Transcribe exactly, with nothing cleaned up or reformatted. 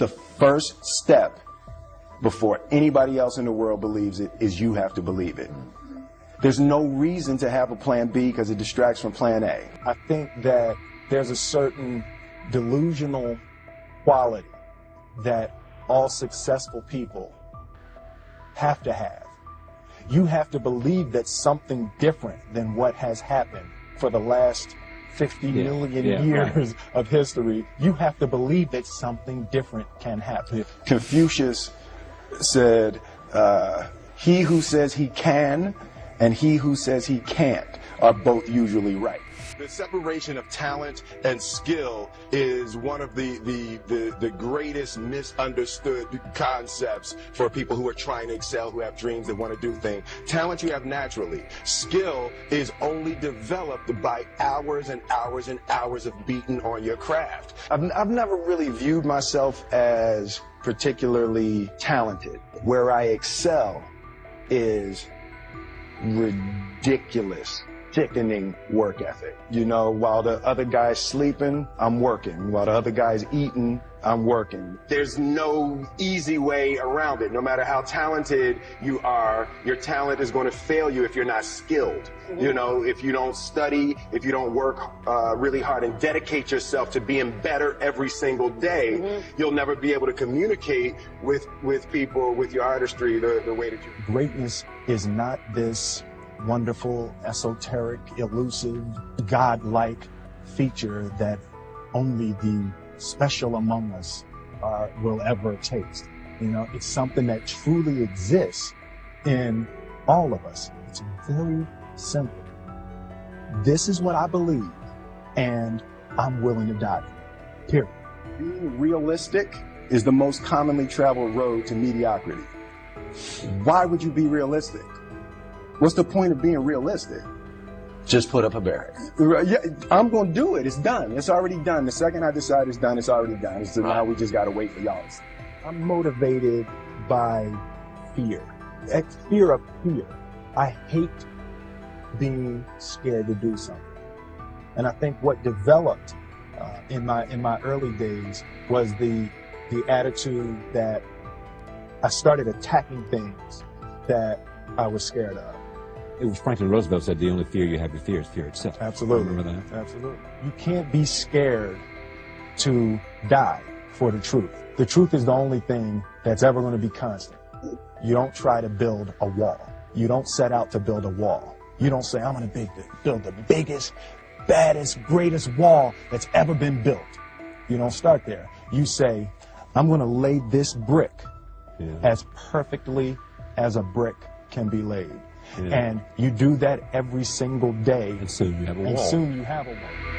The first step before anybody else in the world believes it is you have to believe it. There's no reason to have a plan B because it distracts from plan A. I think that there's a certain delusional quality that all successful people have to have. You have to believe that something different than what has happened for the last fifty yeah, million yeah, years right. of history. You have to believe that something different can happen. Confucius said, uh, he who says he can and he who says he can't are both usually right. The separation of talent and skill is one of the, the, the, the greatest misunderstood concepts for people who are trying to excel, who have dreams, that want to do things. Talent you have naturally. Skill is only developed by hours and hours and hours of beating on your craft. I've, I've never really viewed myself as particularly talented. Where I excel is ridiculous. Sickening work ethic. You know, while the other guy's sleeping, I'm working. While the other guy's eating, I'm working. There's no easy way around it. No matter how talented you are, your talent is going to fail you if you're not skilled. You know, if you don't study, if you don't work uh, really hard and dedicate yourself to being better every single day, mm-hmm. you'll never be able to communicate with, with people, with your artistry, the, the way that you... Greatness is not this wonderful, esoteric, elusive, godlike feature that only the special among us uh, will ever taste. You know, it's something that truly exists in all of us. It's very simple. This is what I believe, and I'm willing to die for it. Period. Being realistic is the most commonly traveled road to mediocrity. Why would you be realistic? What's the point of being realistic? Just put up a barrier. Yeah, I'm going to do it. It's done. It's already done. The second I decide it's done, it's already done. So now we just got to wait for y'all. I'm motivated by fear. That fear of fear. I hate being scared to do something. And I think what developed uh, in my in my early days was the the attitude that I started attacking things that I was scared of. It was Franklin Roosevelt said, the only fear you have is fear is fear itself. Absolutely. Remember that? Absolutely. You can't be scared to die for the truth. The truth is the only thing that's ever going to be constant. You don't try to build a wall. You don't set out to build a wall. You don't say, I'm going to build the, build the biggest, baddest, greatest wall that's ever been built. You don't start there. You say, I'm going to lay this brick yeah. as perfectly as a brick can be laid. Yeah. And you do that every single day, and soon you have a wall.